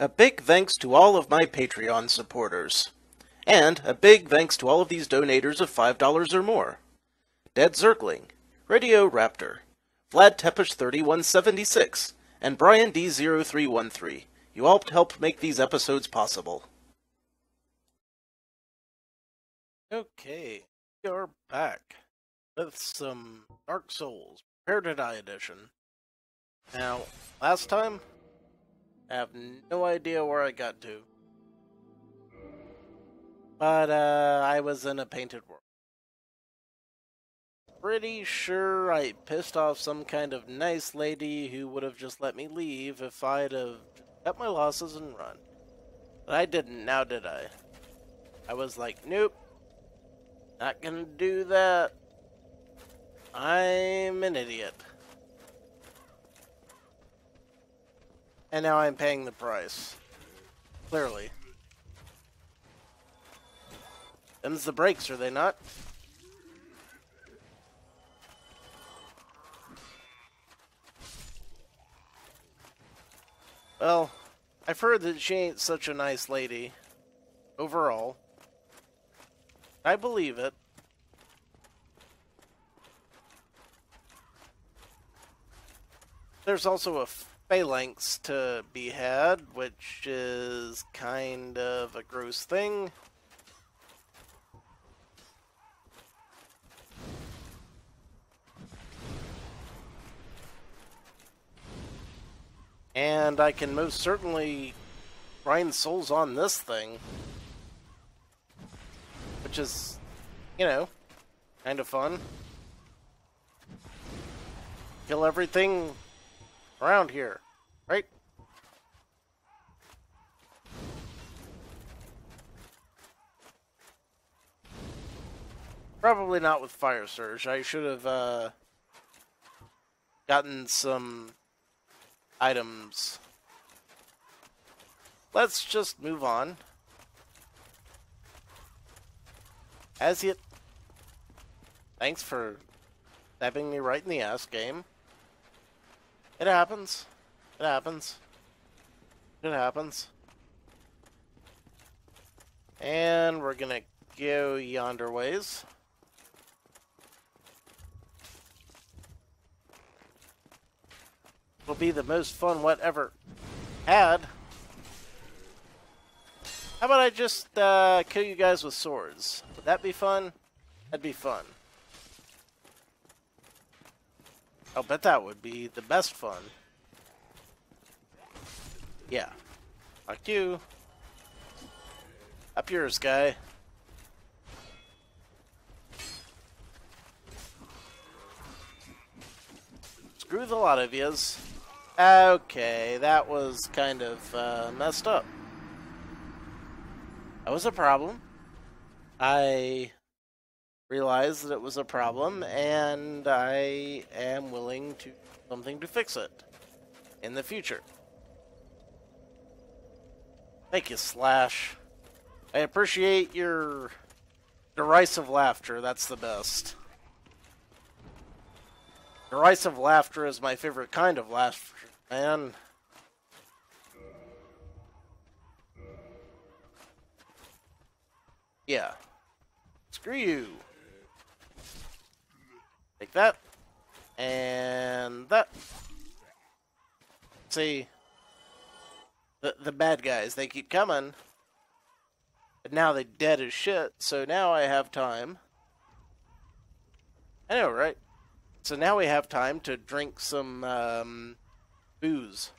A big thanks to all of my Patreon supporters. And a big thanks to all of these donators of $5 or more. Dead Zergling, Radio Raptor, VladTepish3176, and Brian D0313. You all helped make these episodes possible. Okay, we are back with some Dark Souls: Prepare to Die edition. Now, last time, I have no idea where I got to. But, I was in a painted world. Pretty sure I pissed off some kind of nice lady who would have just let me leave if I'd have cut my losses and run. But I didn't, now did I? I was like, nope. Not gonna do that. I'm an idiot. And now I'm paying the price. Clearly. Them's the breaks, are they not? Well, I've heard that she ain't such a nice lady. Overall. I believe it. There's also a phalanx to be had, which is kind of a gross thing. And I can most certainly grind souls on this thing. Which is, you know, kind of fun. Kill everything around here, right? Probably not with Fire Surge. I should have gotten some items. Let's just move on. As yet, thanks for stabbing me right in the ass, game. It happens. It happens. It happens. And we're gonna go yonder ways. It'll be the most fun whatever had. How about I just kill you guys with swords? Would that be fun? That'd be fun. I'll bet that would be the best fun. Yeah. Fuck you. Up yours, guy. Screw the lot of yous. Okay, that was kind of messed up. That was a problem. I realized that it was a problem, and I am willing to do something to fix it in the future. Thank you, Slash. I appreciate your derisive laughter. That's the best. Derisive laughter is my favorite kind of laughter, man. Yeah. Screw you. Take that. And that. See. The bad guys, they keep coming. But now they're dead as shit, so now I have time. I know, right? So now we have time to drink some, booze.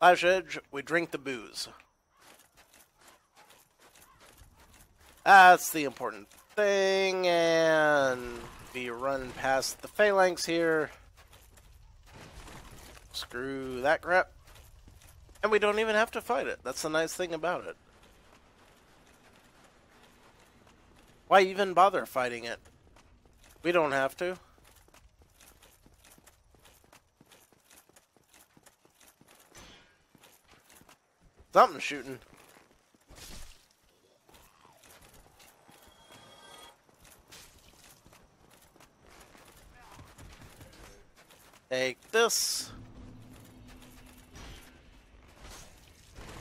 Flash Edge, we drink the booze. That's the important thing, and we run past the phalanx here. Screw that crap. And we don't even have to fight it. That's the nice thing about it. Why even bother fighting it? We don't have to. Something's shooting. Take this.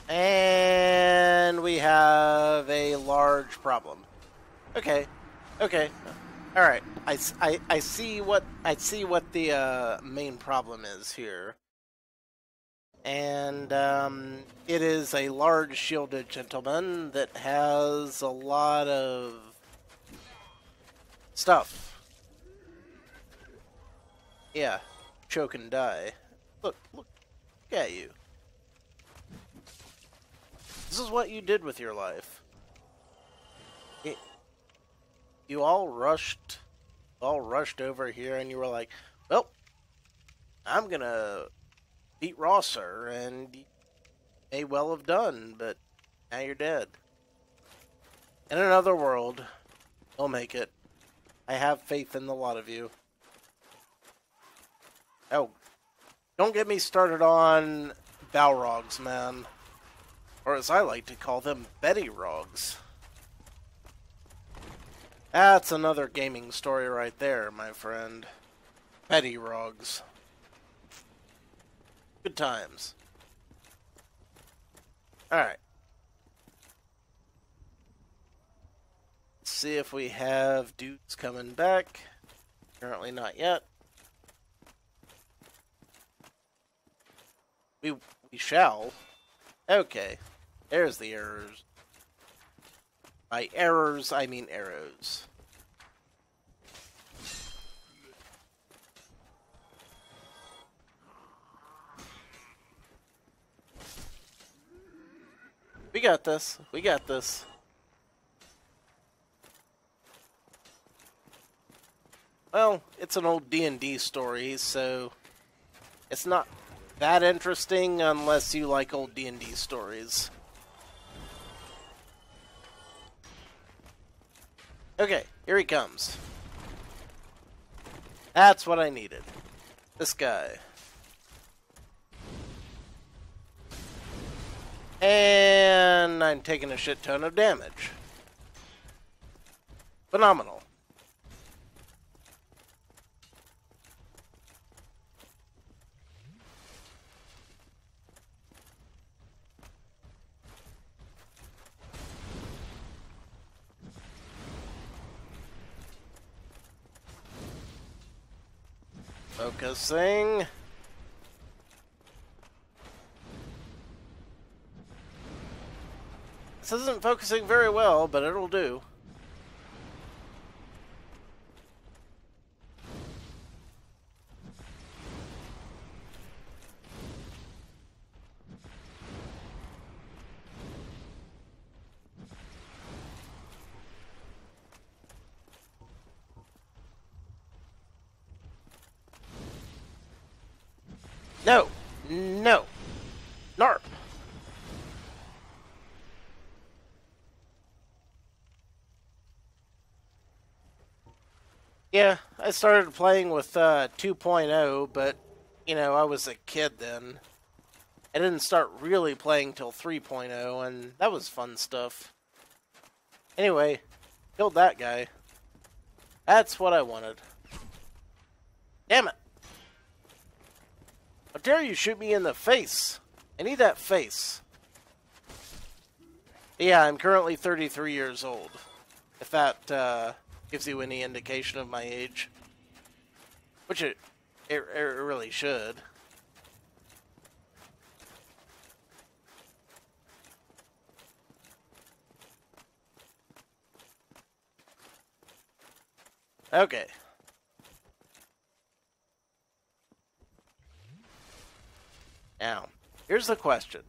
And we have a large problem. Okay. Okay. All right. I see what the main problem is here. And it is a large shielded gentleman that has a lot of stuff. Yeah. Choke and die. Look at you. This is what you did with your life. You all rushed over here, and you were like, well, I'm gonna beat Rosser, and you may well have done, but now you're dead. In another world, you'll make it. I have faith in the lot of you. Oh, don't get me started on Balrogs, man. Or as I like to call them, Betty Rogs. That's another gaming story right there, my friend. Betty Rogs. Good times. Alright. Let's see if we have dudes coming back. Apparently not yet. We shall. Okay. There's the errors. By errors, I mean arrows. We got this. We got this. Well, it's an old D&D story, so it's not that interesting unless you like old D&D stories. Okay, here he comes. That's what I needed. This guy. And I'm taking a shit ton of damage. Phenomenal. Focusing. This isn't focusing very well, but it'll do. No! No! Narp! Yeah, I started playing with 2.0, but, you know, I was a kid then. I didn't start really playing till 3.0, and that was fun stuff. Anyway, killed that guy. That's what I wanted. Damn it! How dare you shoot me in the face? I need that face. Yeah, I'm currently 33 years old. If that gives you any indication of my age. Which it really should. Okay. Now, here's the question.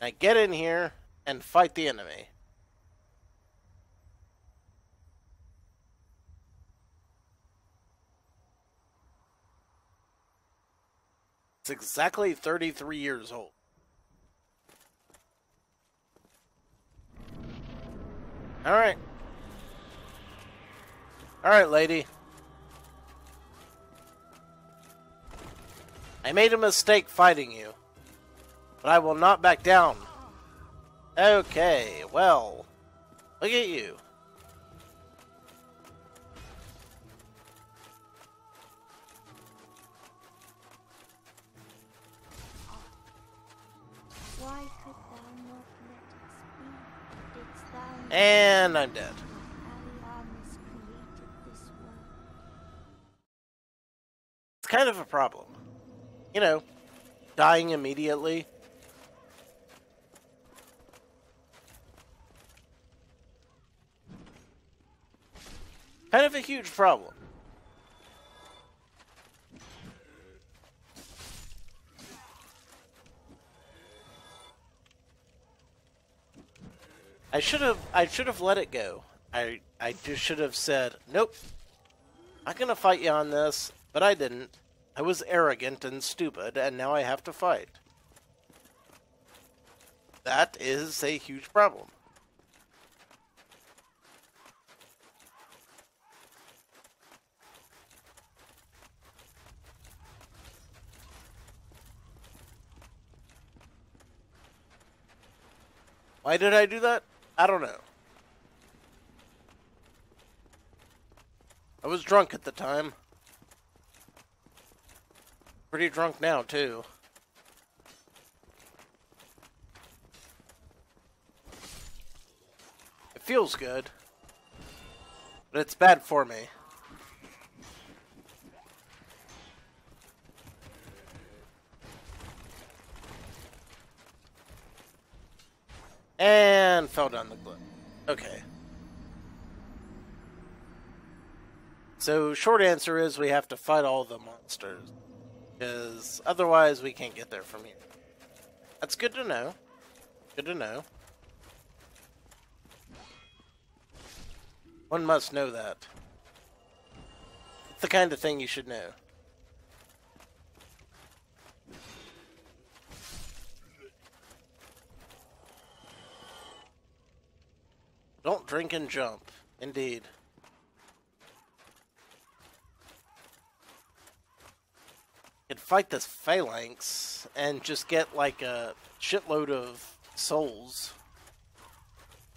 Now get in here and fight the enemy. It's exactly 33 years old. Alright. Alright, lady. I made a mistake fighting you, but I will not back down. Okay, well, look at you. And I'm dead. It's kind of a problem. You know, dying immediately. Kind of a huge problem. I should have let it go. I just should have said, nope, I'm not gonna fight you on this, but I didn't. I was arrogant and stupid, and now I have to fight. That is a huge problem. Why did I do that? I don't know. I was drunk at the time. Pretty drunk now, too. It feels good, but it's bad for me. And fell down the cliff. Okay. So, short answer is we have to fight all the monsters. Because otherwise we can't get there from here. That's good to know. Good to know. One must know that. It's the kind of thing you should know. Don't drink and jump. Indeed. I could fight this phalanx and just get like a shitload of souls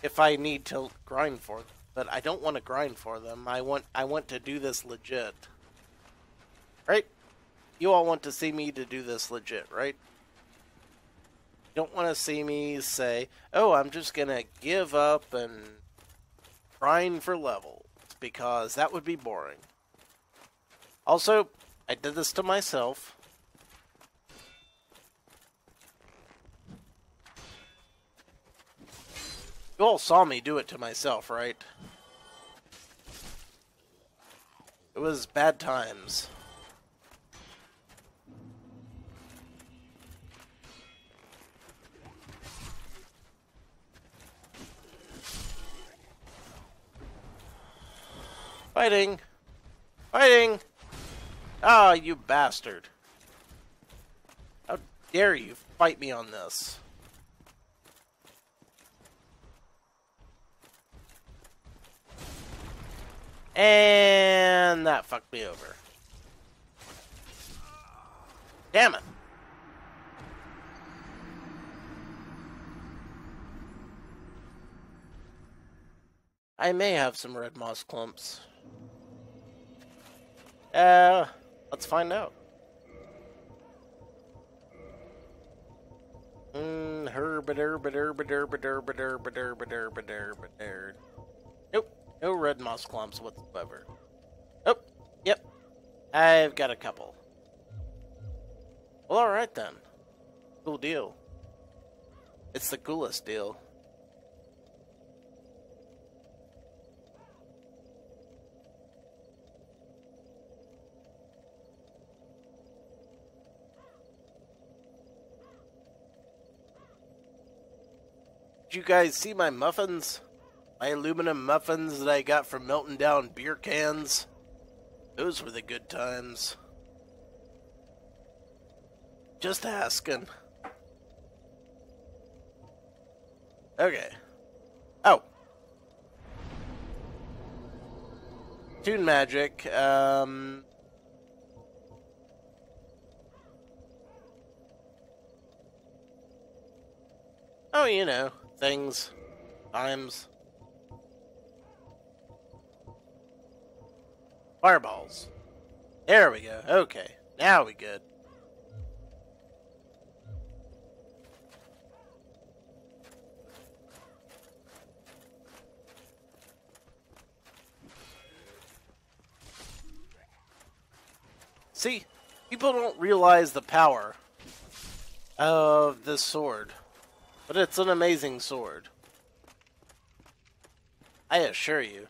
if I need to grind for them. But I don't want to grind for them. I want to do this legit. Right? You all want to see me to do this legit, right? You don't want to see me say, oh, I'm just going to give up and grind for levels, because that would be boring. Also, I did this to myself. You all saw me do it to myself, right? It was bad times. Fighting! Fighting! Ah, you bastard. How dare you fight me on this? And that fucked me over. Damn it. I may have some red moss clumps. Let's find out. Nope. No red moss clumps whatsoever. Nope. Yep. I've got a couple. Well, alright then. Cool deal. It's the coolest deal. Did you guys see my muffins? My aluminum muffins that I got from melting down beer cans? Those were the good times. Just asking. Okay. Oh. Toon magic. Oh, you know. Things, times, fireballs. There we go. Okay, now we good. See, people don't realize the power of this sword, but it's an amazing sword, I assure you.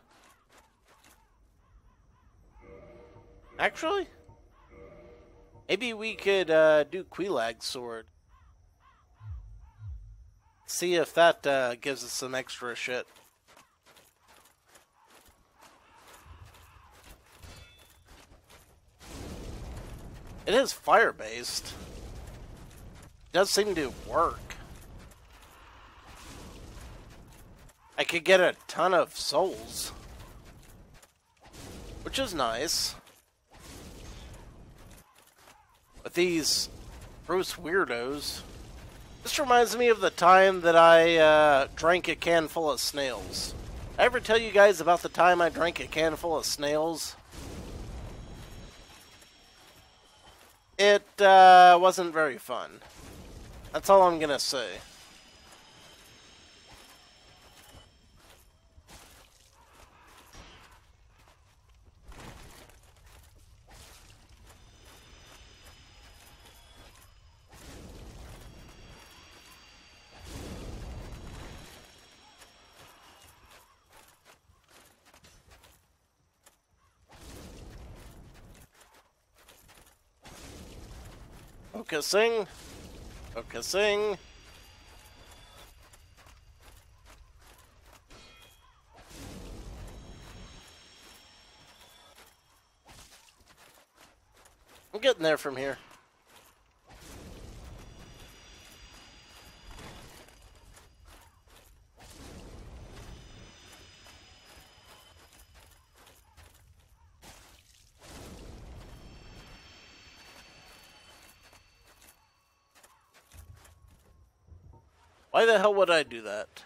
Actually, maybe we could do Quelaag's sword. See if that gives us some extra shit. It is fire-based. Does seem to work. I could get a ton of souls, which is nice. With these gross weirdos. This reminds me of the time that I drank a can full of snails. Did I ever tell you guys about the time I drank a can full of snails? It wasn't very fun. That's all I'm gonna say. Focusing. Focusing. I'm getting there from here. Why the hell would I do that?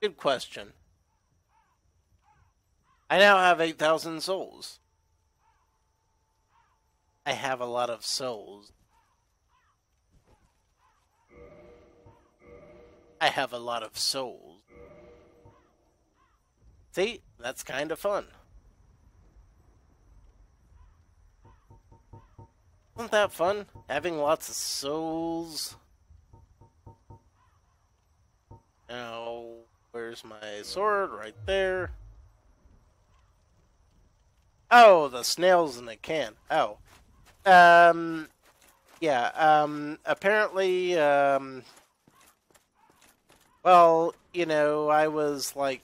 Good question. I now have 8,000 souls. I have a lot of souls. I have a lot of souls. See, that's kind of fun. Isn't that fun? Having lots of souls. Now, where's my sword? Right there. Oh, the snail's in the can. Oh. Yeah, apparently, well, you know, I was, like,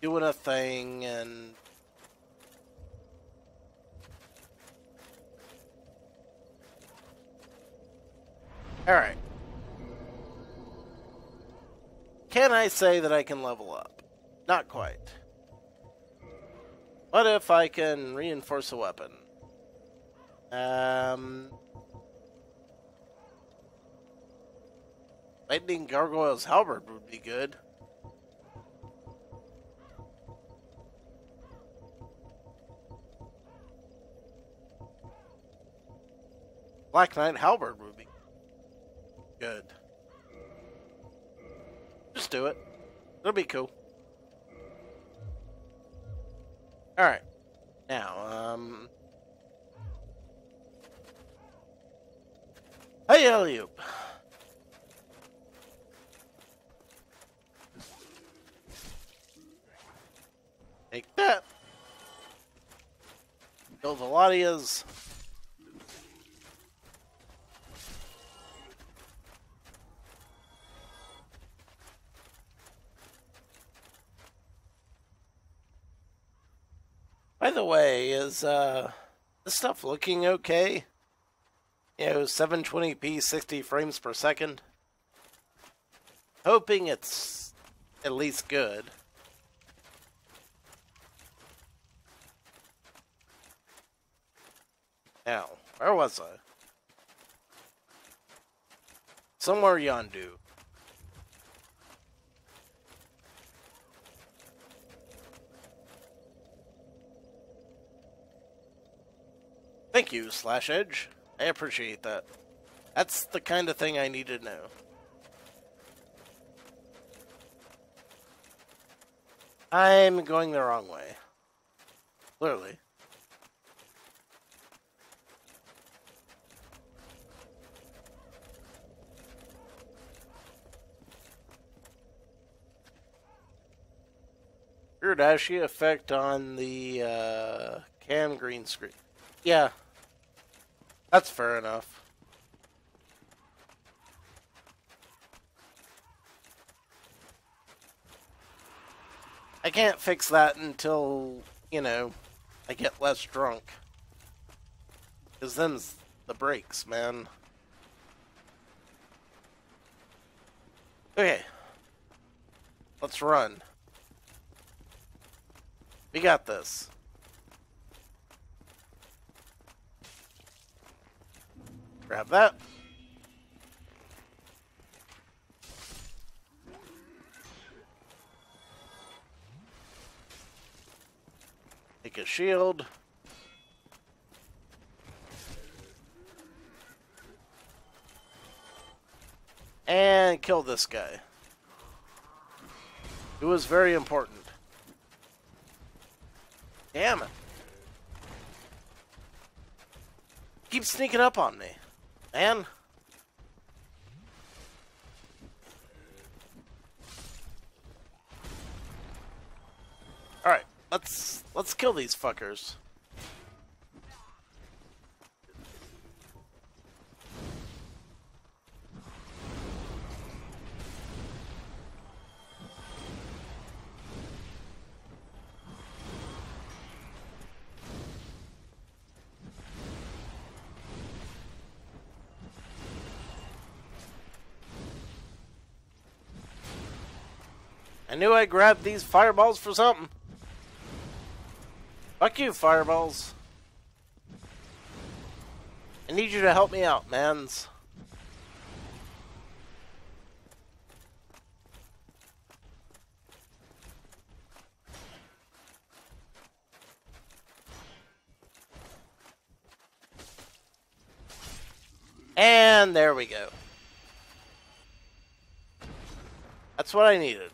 doing a thing, and... Alright. Can I say that I can level up? Not quite. What if I can reinforce a weapon? Lightning Gargoyle's Halberd would be good. Black Knight Halberd would be good. Just do it. It'll be cool. Alright. Now, Hey, Eliub! Take that! Kill the Latias. By the way, is this stuff looking okay? You know, 720p, 60 frames per second. Hoping it's at least good. Now, where was I? Somewhere yondu. Thank you, Slash Edge. I appreciate that. That's the kind of thing I need to know. I'm going the wrong way. Clearly. Weird ashy effect on the cam green screen. Yeah. That's fair enough. I can't fix that until, you know, I get less drunk. Because them's the breaks, man. Okay. Let's run. We got this. Grab that. Take a shield. And kill this guy. It was very important. Damn it. Keep sneaking up on me, man. Alright, let's kill these fuckers. I knew I grabbed these fireballs for something. Fuck you, fireballs. I need you to help me out, mans. And there we go. That's what I needed.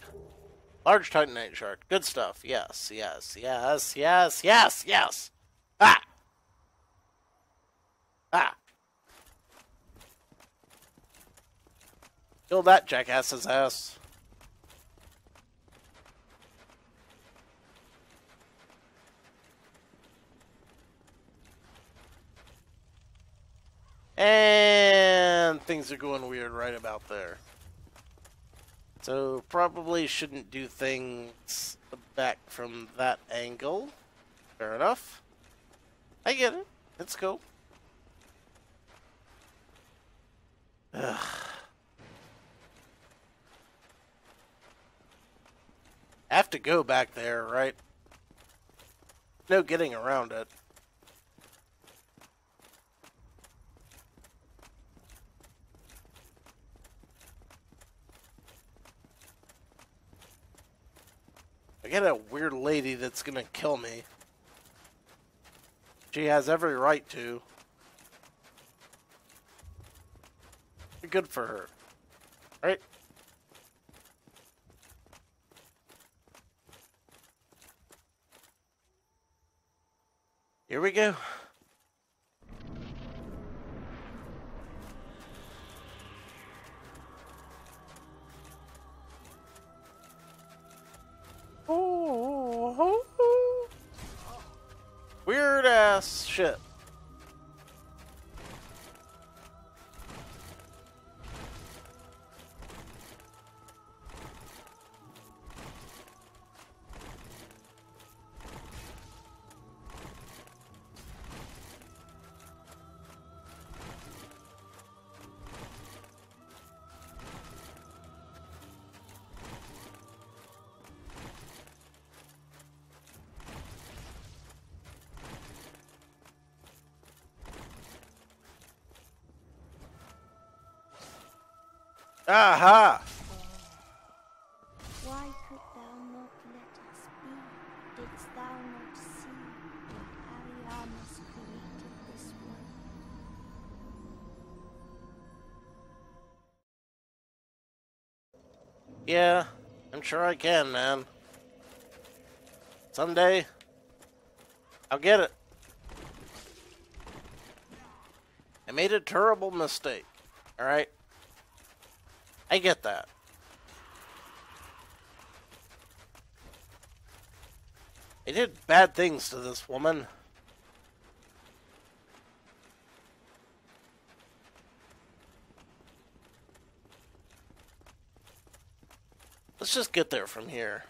Large Titanite Shark. Good stuff. Yes, yes, yes, yes, yes, yes. Ah! Ah! Kill that jackass's ass. And things are going weird right about there. So, probably shouldn't do things back from that angle. Fair enough. I get it. It's cool. Ugh. I have to go back there, right? No getting around it. I got a weird lady that's gonna kill me. She has every right to. Good for her. Right? Here we go. Weird ass shit. Aha! Why could thou not let us be? Didst thou not see that Ariamis created this world? Yeah, I'm sure I can, man. Someday, I'll get it. I made a terrible mistake, alright? I get that. They did bad things to this woman. Let's just get there from here.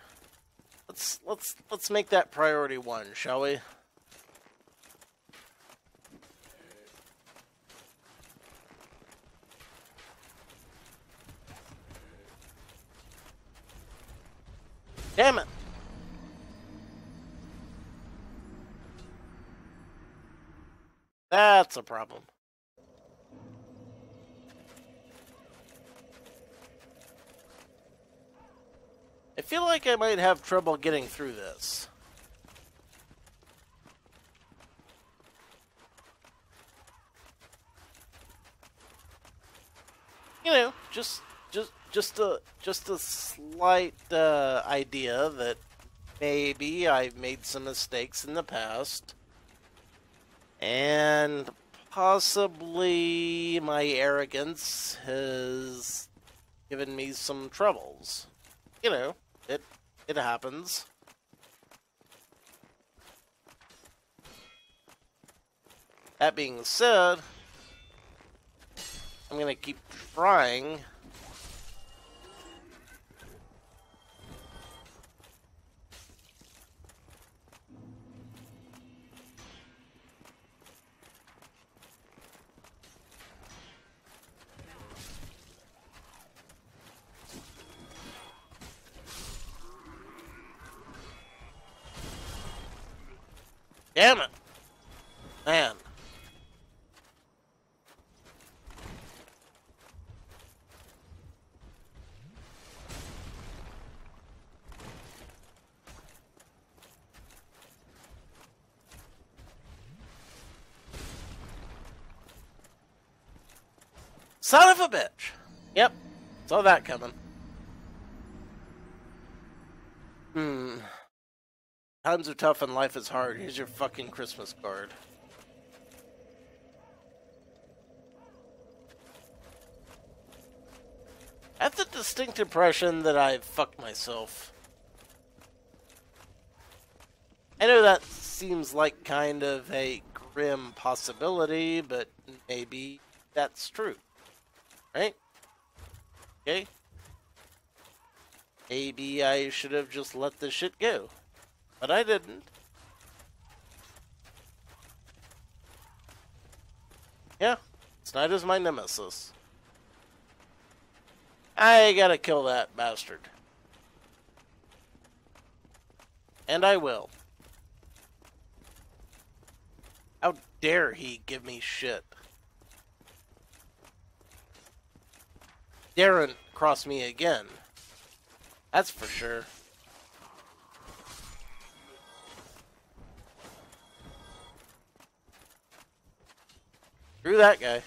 Let's make that priority one, shall we? Damn it! That's a problem. I feel like I might have trouble getting through this. You know, just a slight idea that maybe I've made some mistakes in the past, and possibly my arrogance has given me some troubles. You know. It happens. That being said, I'm gonna keep trying. Damn it! Man. Son of a bitch! Yep. Saw that coming. Times are tough and life is hard. Here's your fucking Christmas card. I have the distinct impression that I've fucked myself. I know that seems like kind of a grim possibility, but maybe that's true. Right? Okay? Maybe I should have just let this shit go. But I didn't. Yeah, Snyder's my nemesis. I gotta kill that bastard. And I will. How dare he give me shit? Daren't cross me again. That's for sure. Screw that guy.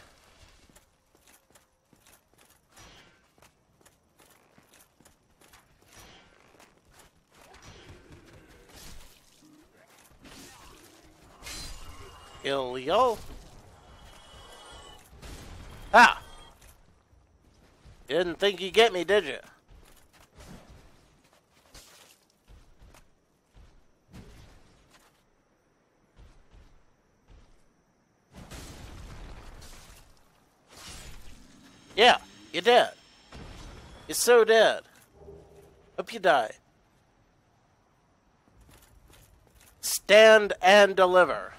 Kill y'all. Ah! You didn't think you'd get me, did you? Yeah, you're dead. You're so dead. Hope you die. Stand and deliver.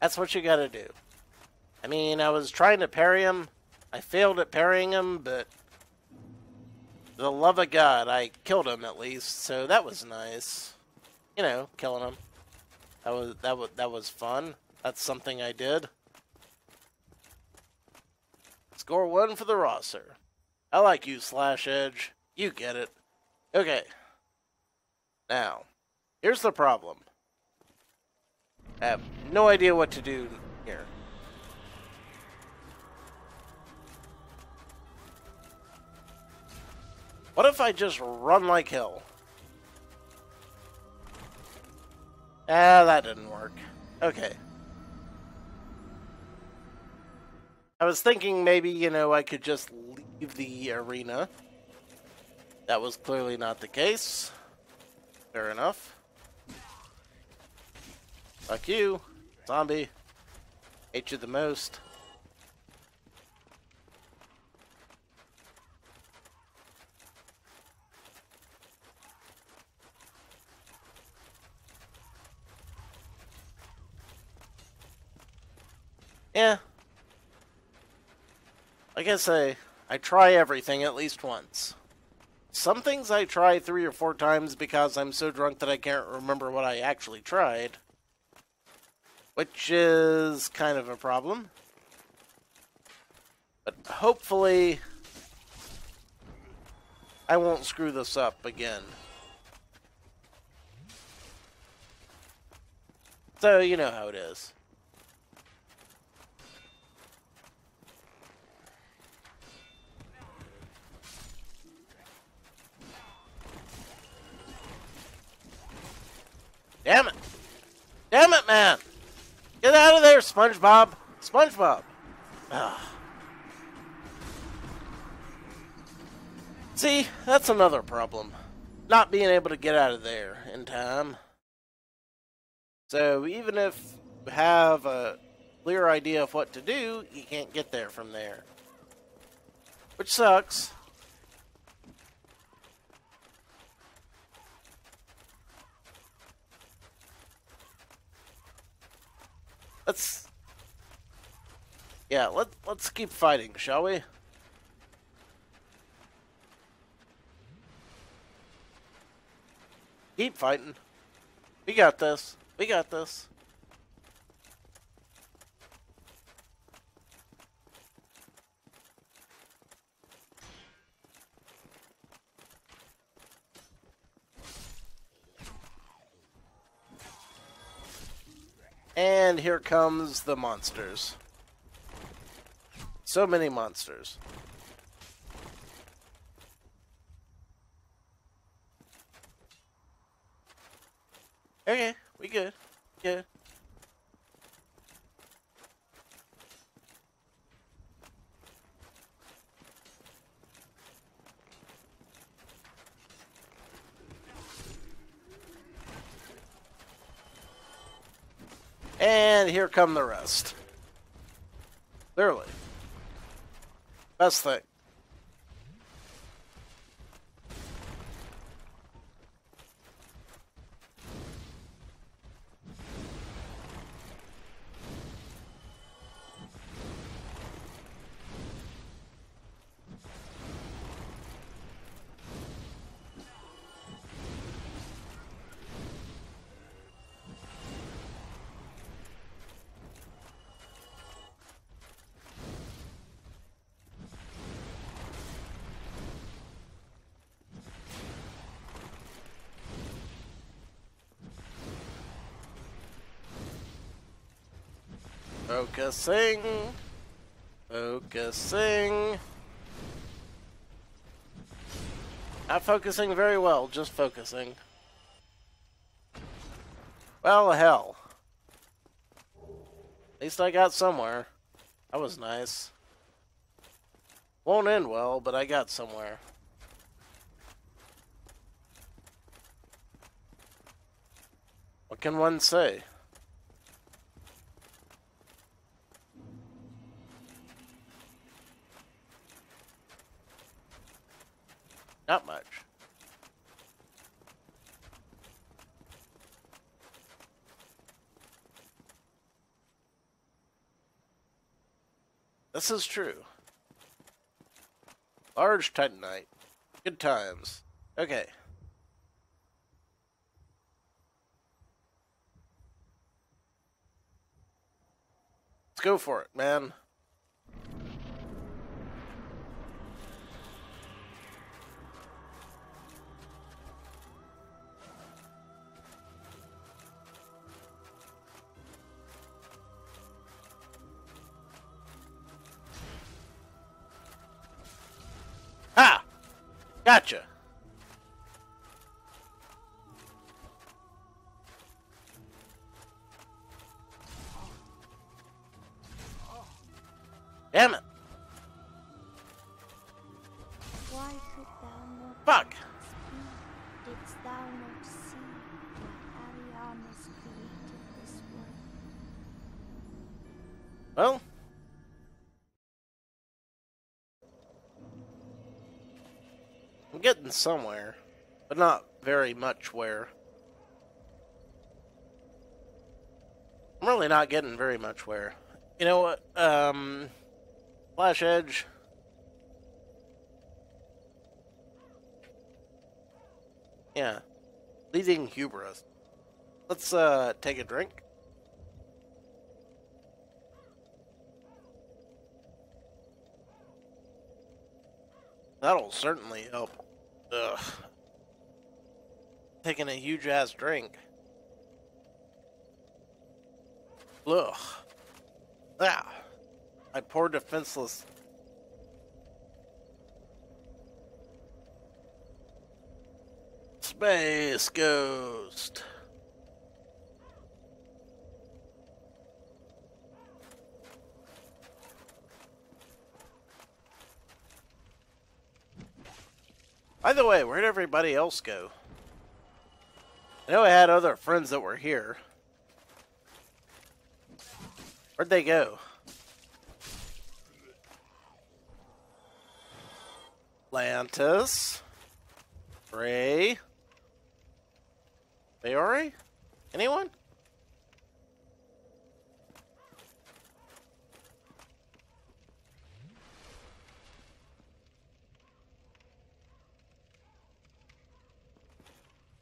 That's what you gotta do. I mean, I was trying to parry him. I failed at parrying him, but... for the love of God, I killed him at least, so that was nice. You know, killing him. That was fun. That's something I did. Score one for the Rosser. I like you, Slash Edge. You get it. Okay. Now, here's the problem. I have no idea what to do here. What if I just run like hell? Ah, that didn't work. Okay. I was thinking maybe, you know, I could just leave the arena. That was clearly not the case. Fair enough. Fuck you, zombie. Hate you the most. Yeah. I guess I try everything at least once. Some things I try 3 or 4 times because I'm so drunk that I can't remember what I actually tried. Which is kind of a problem. But hopefully I won't screw this up again. So you know how it is. Damn it! Damn it, man! Get out of there, SpongeBob! SpongeBob! Ugh. See, that's another problem. Not being able to get out of there in time. So, even if you have a clear idea of what to do, you can't get there from there. Which sucks. Let's keep fighting, shall we? Keep fighting. We got this. We got this. And here comes the monsters. So many monsters. Okay, we good. Good. And here come the rest. Clearly. Best thing. Focusing. Focusing. Not focusing very well, just focusing. Well, hell. At least I got somewhere. That was nice. Won't end well, but I got somewhere. What can one say? Not much. This is true. Large Titanite. Good times. Okay. Let's go for it, man. Gotcha. Damn it. Why could thou not fuck. Speak? Didst thou not see that Ariamis created this world? Well. I'm getting somewhere, but not very much where. I'm really not getting very much where. You know what? Flash Edge. Yeah. Leading hubris. Let's take a drink. That'll certainly help. Ugh. Taking a huge ass drink. Ugh. Ah. My poor defenseless. Space Ghost. By the way, where'd everybody else go? I know I had other friends that were here. Where'd they go? Atlantis. Ray. Bayori? Anyone?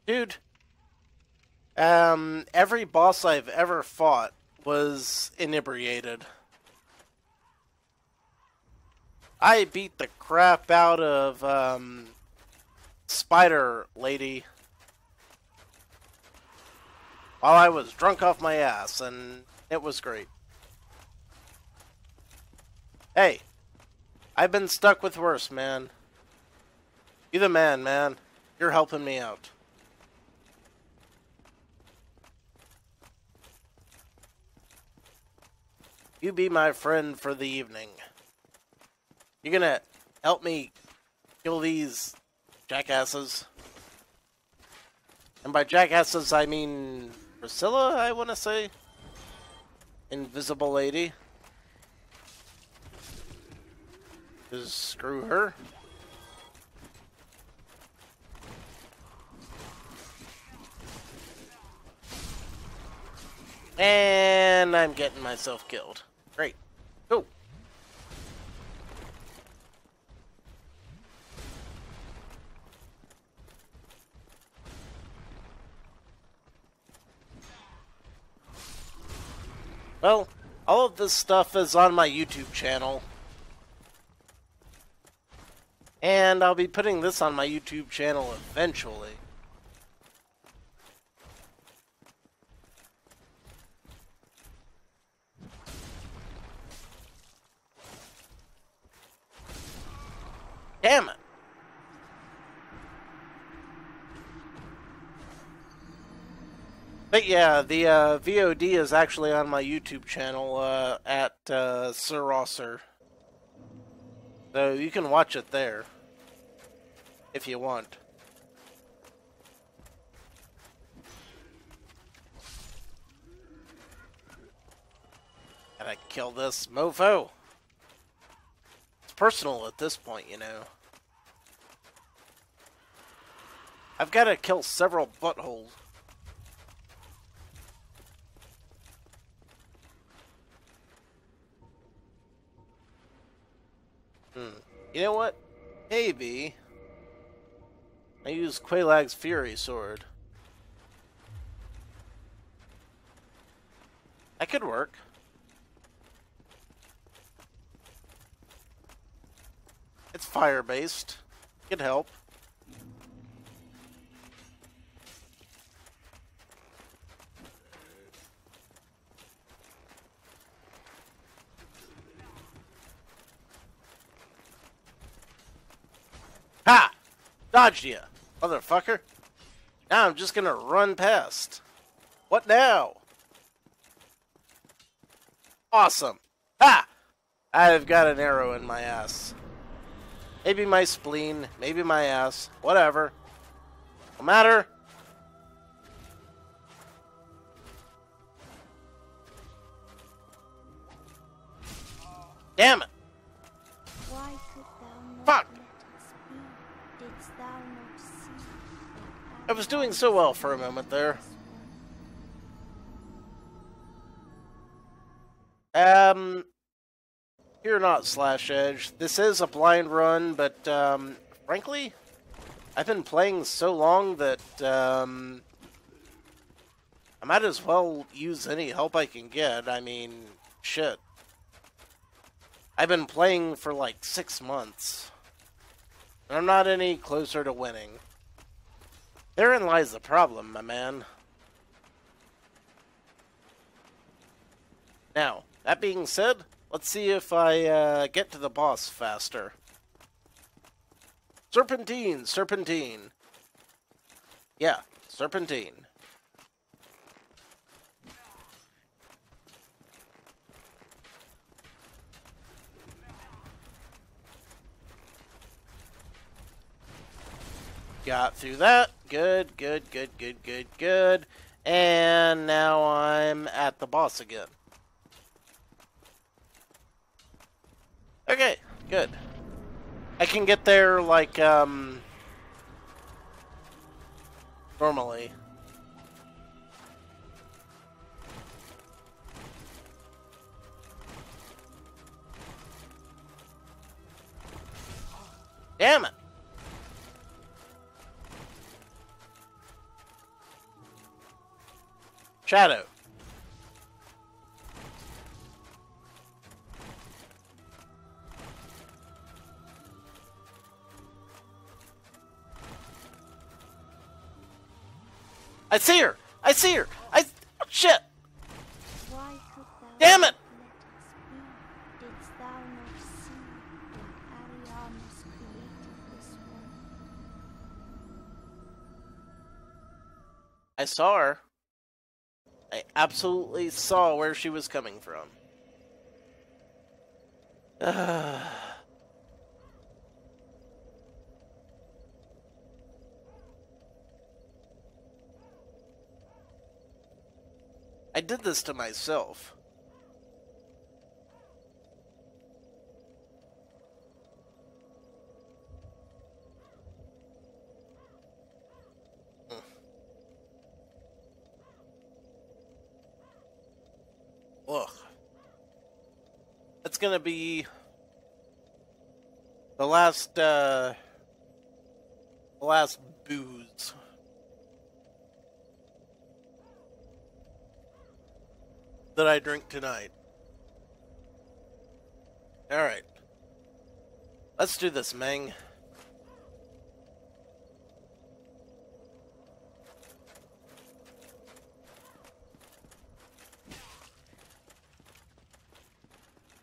Dude, every boss I've ever fought was inebriated. I beat the crap out of, Spider Lady. While I was drunk off my ass, and it was great. Hey, I've been stuck with worse, man. You the man, man. You're helping me out. You be my friend for the evening. You're gonna help me kill these jackasses. And by jackasses, I mean Priscilla, I want to say. Invisible Lady. Just screw her. And I'm getting myself killed. Great. Go. Well, all of this stuff is on my YouTube channel. And I'll be putting this on my YouTube channel eventually. Damn it. But yeah, the VOD is actually on my YouTube channel at Sir Rosser. So you can watch it there if you want. Gotta kill this mofo. It's personal at this point, you know. I've got to kill several buttholes. You know what? Maybe I use Quelaag's Fury Sword. That could work. It's fire-based. Could help. Ha! Dodged ya, motherfucker. Now I'm just gonna run past. What now? Awesome. Ha! I've got an arrow in my ass. Maybe my spleen, maybe my ass, whatever. No matter. Damn it! Why could thou not Fuck! Let us be? Didst thou not see? I was doing so well for a moment there. You're not Slash Edge. This is a blind run, but, frankly, I've been playing so long that, I might as well use any help I can get. I mean, shit. I've been playing for like 6 months. And I'm not any closer to winning. Therein lies the problem, my man. Now, that being said, let's see if I get to the boss faster. Serpentine! Serpentine! Yeah, Serpentine. Got through that. Good, good, good, good, good, good. And now I'm at the boss again. Okay, good. I can get there, like, normally. Damn it! Shadow. I see her! I see her! Oh, shit! Why could thou Damn it! Let us be? Didst thou not see that Ariamis created this one? I saw her. I absolutely saw where she was coming from. I did this to myself. Ugh. That's gonna be the last booze. That I drink tonight. Alright. Let's do this, Meng.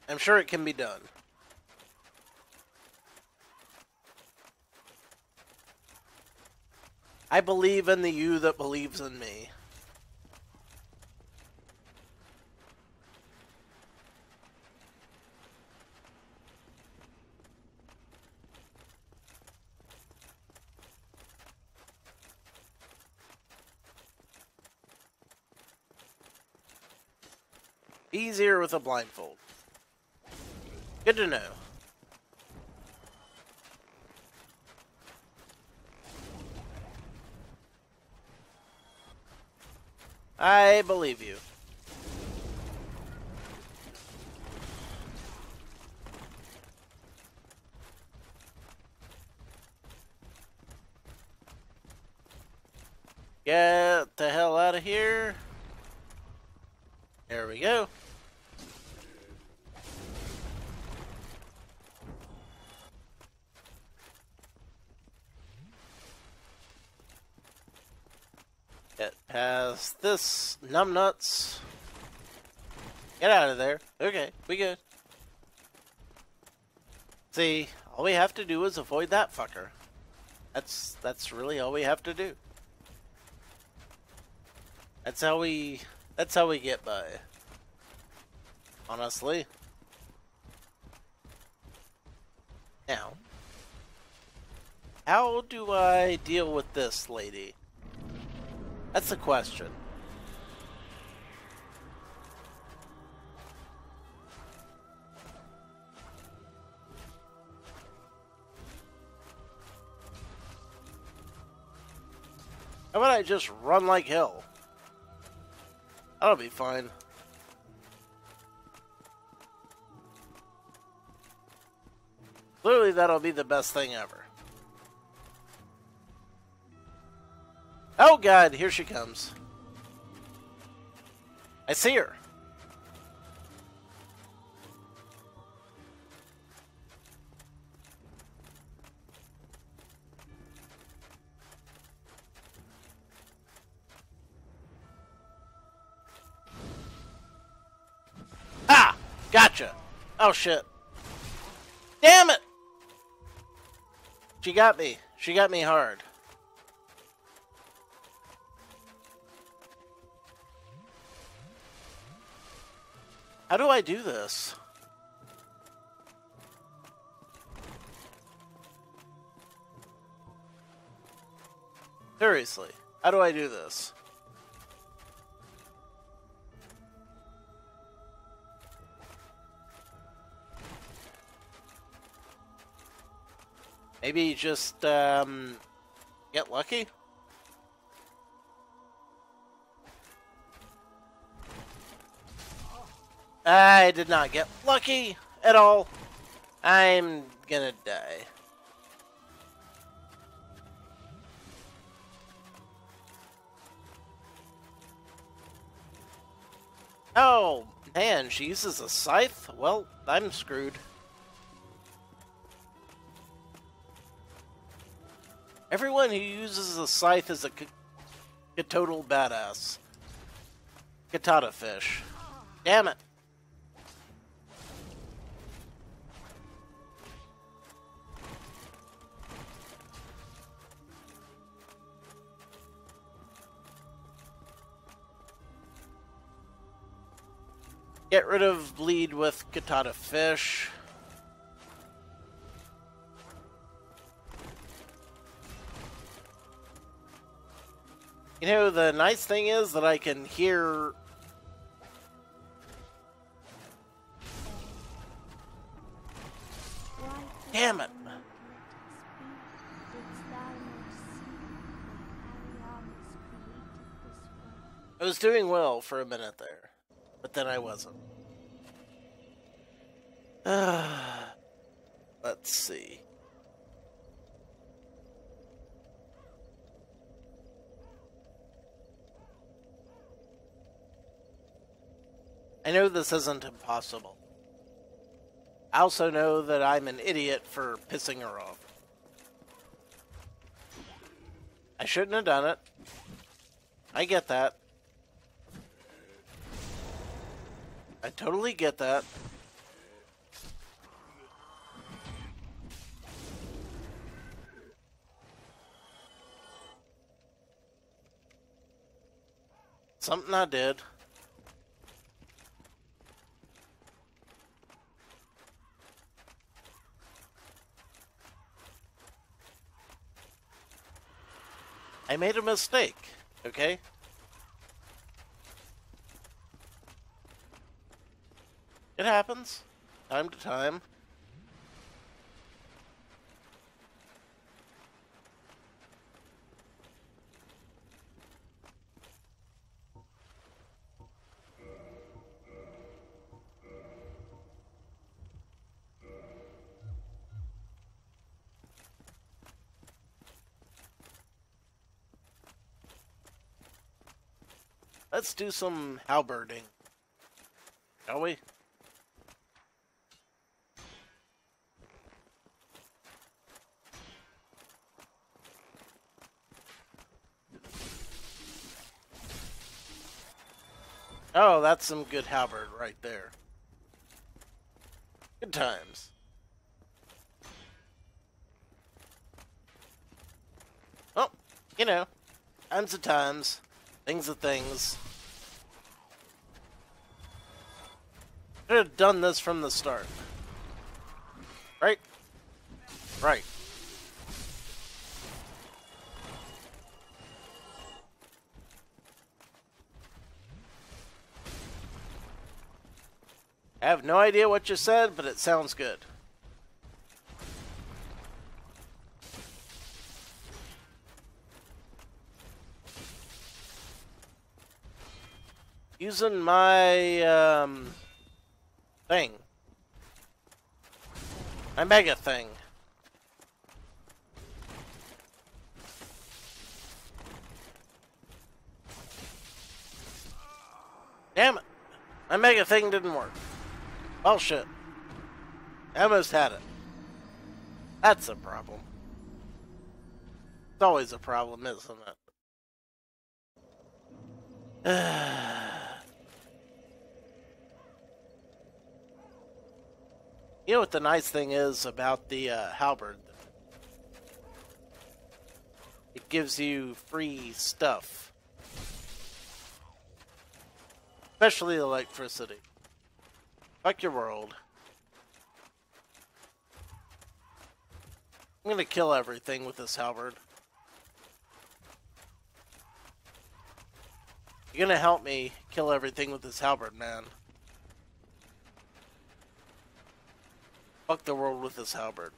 I'm sure it can be done. I believe in the you that believes in me. Easier with a blindfold. Good to know. I believe you. Get the hell out of here. There we go. Has this numbnuts. Get out of there. Okay, we good. See, all we have to do is avoid that fucker. That's really all we have to do. That's how we get by. Honestly. Now, how do I deal with this lady? That's the question. about I just run like hell? That'll be fine. Literally, that'll be the best thing ever. Oh god, here she comes. I see her. Ah! Gotcha! Oh shit. Damn it! She got me. She got me hard. How do I do this? Seriously, how do I do this? Maybe just, get lucky? I did not get lucky at all. I'm gonna die. Oh, man, she uses a scythe? Well, I'm screwed. Everyone who uses a scythe is a total badass. Katata fish. Damn it. Get rid of bleed with Katata fish. You know, the nice thing is that I can hear... Damn it! I was doing well for a minute there. But then I wasn't. Let's see. I know this isn't impossible. I also know that I'm an idiot for pissing her off. I shouldn't have done it. I get that. I totally get that. Something I did. I made a mistake, okay? It happens, time to time. Let's do some halberding, shall we? Oh, that's some good halberd right there. Good times. Well, you know, times of times, things of things. Should have done this from the start. Right? Right. I have no idea what you said, but it sounds good. Using my thing. My mega thing. Damn it! My mega thing didn't work. Well, shit. I almost had it. That's a problem. It's always a problem, isn't it? You know what the nice thing is about the halberd? It gives you free stuff. Especially electricity. Fuck your world. I'm gonna kill everything with this halberd. You're gonna help me kill everything with this halberd, man. Fuck the world with this halberd.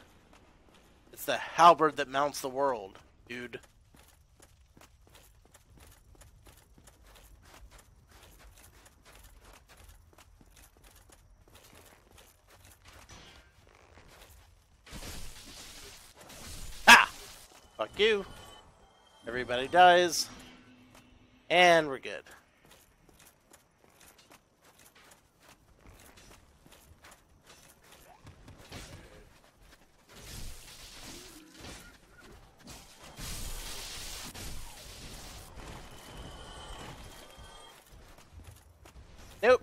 It's the halberd that mounts the world, dude. Ha! Fuck you. Everybody dies. And we're good. Nope.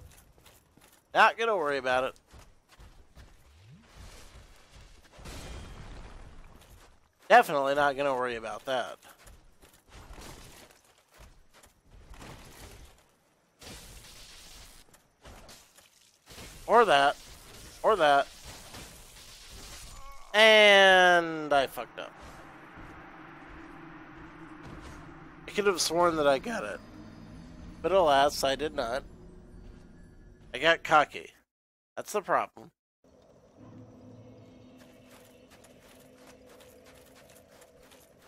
Not gonna worry about it. Definitely not gonna worry about that. Or that. Or that. And I fucked up. I could have sworn that I got it. But alas, I did not. I got cocky. That's the problem.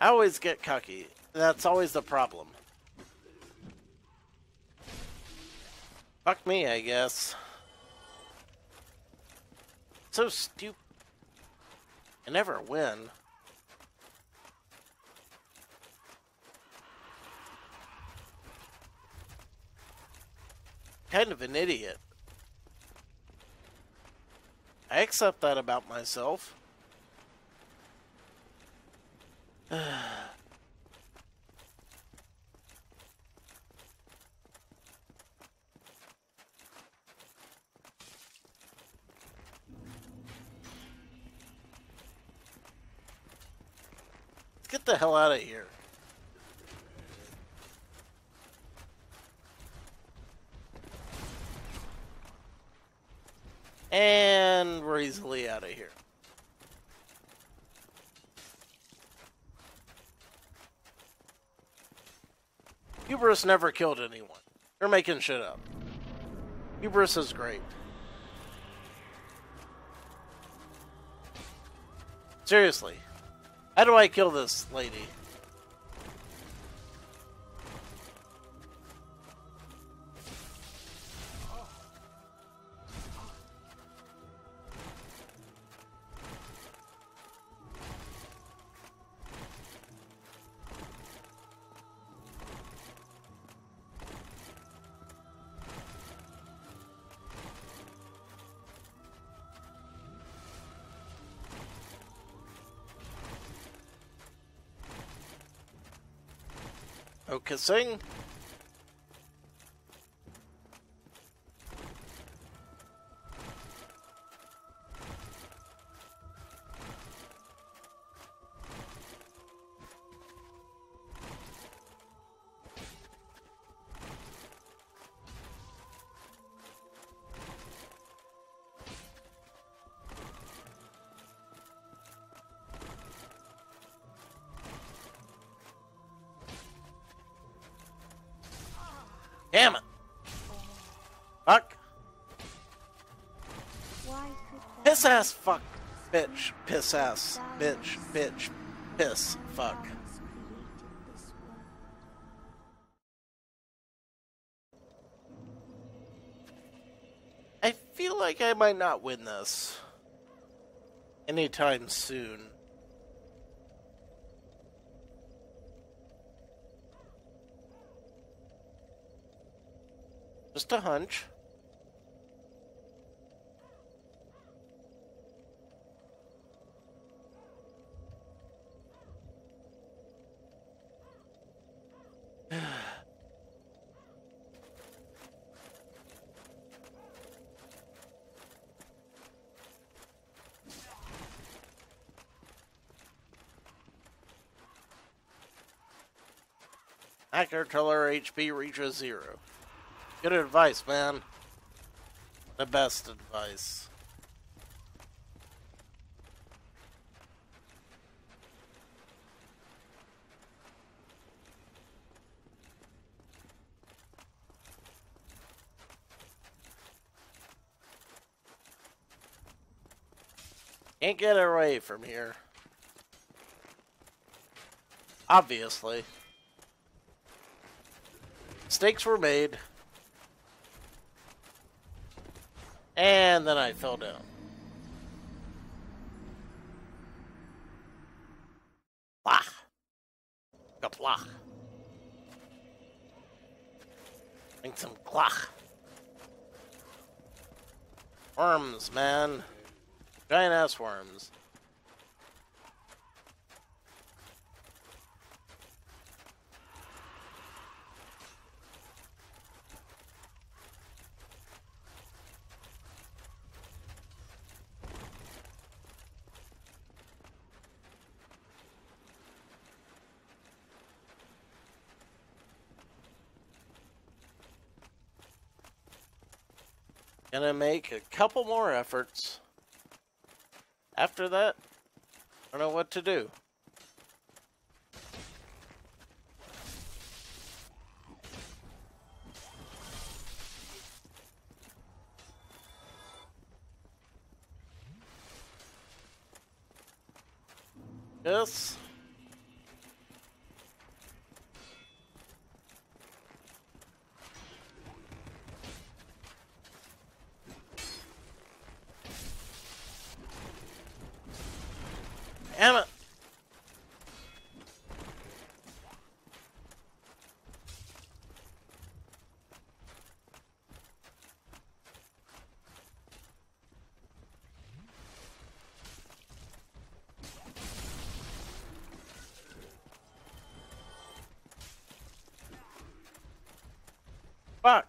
I always get cocky. That's always the problem. Fuck me, I guess. So stupid. I never win. Kind of an idiot. I accept that about myself. Let's get the hell out of here. And we're easily out of here. Hubris never killed anyone. They're making shit up. Hubris is great. Seriously. How do I kill this lady? Kissing. Damn it! Fuck! Piss ass fuck! Bitch! Piss ass! Bitch! Bitch! Piss! Fuck! feel like I might not win this anytime soon. Just a hunch. Hacker till our HP reaches 0. Good advice, man. The best advice. Can't get away from here. Obviously. Mistakes were made. And then I fell down. Blah. Kaplah. Make some klach. Worms, man. Giant ass worms. Gonna make a couple more efforts. After that, I don't know what to do. Yes. Fuck.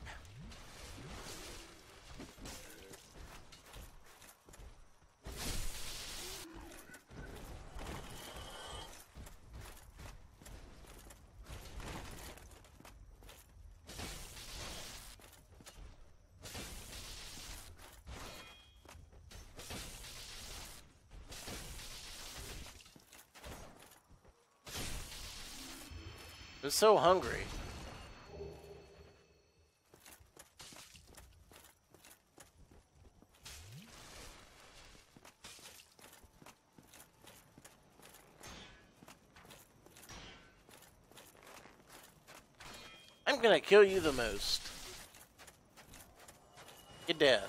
I'm so hungry. I'm gonna kill you the most. You're dead.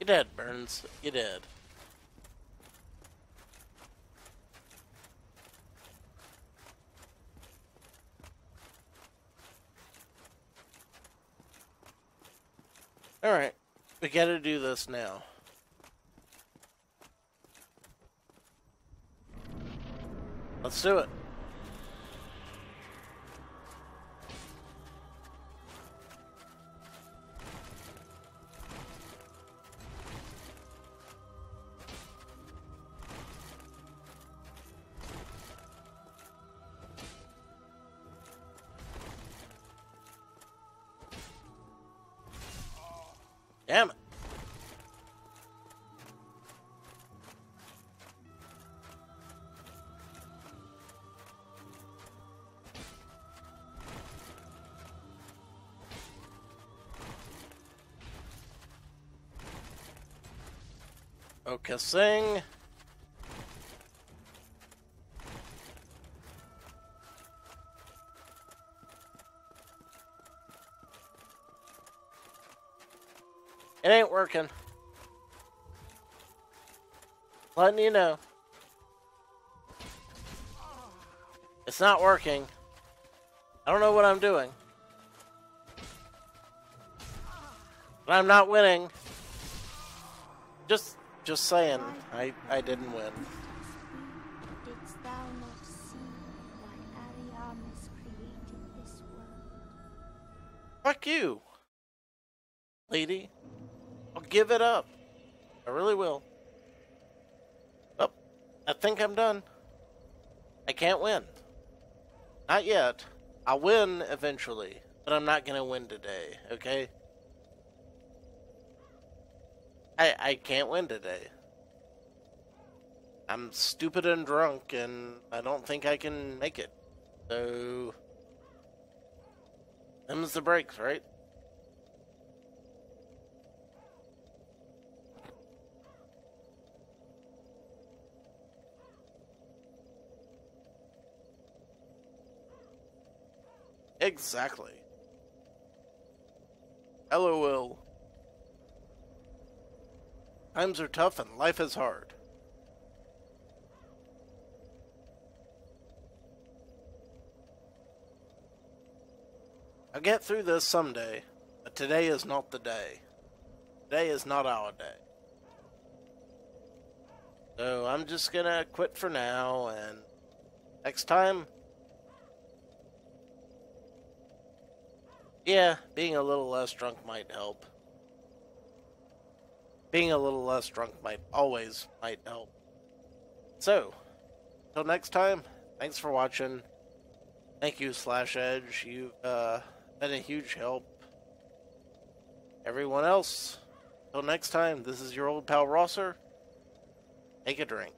You're dead, Burns. You're dead. Alright. We gotta do this now. Let's do it. Damn it. Focusing. It ain't working. Letting you know. It's not working. I don't know what I'm doing. But I'm not winning. Just saying, I didn't win. Didst thou not see why Ariamis created this world? Fuck you, lady. I'll give it up. I really will. Oh, I think I'm done. I can't win. Not yet. I'll win eventually, but I'm not gonna win today, okay? I can't win today. I'm stupid and drunk, and I don't think I can make it. So, them's the breaks, right? Exactly. LOL. Times are tough and life is hard. I'll get through this someday, but today is not the day. Today is not our day. So I'm just gonna quit for now, and next time... Yeah, being a little less drunk might help. Being a little less drunk might help. So, till next time, thanks for watching. Thank you, /Edge. You've been a huge help. Everyone else, till next time, this is your old pal Rosser. Take a drink.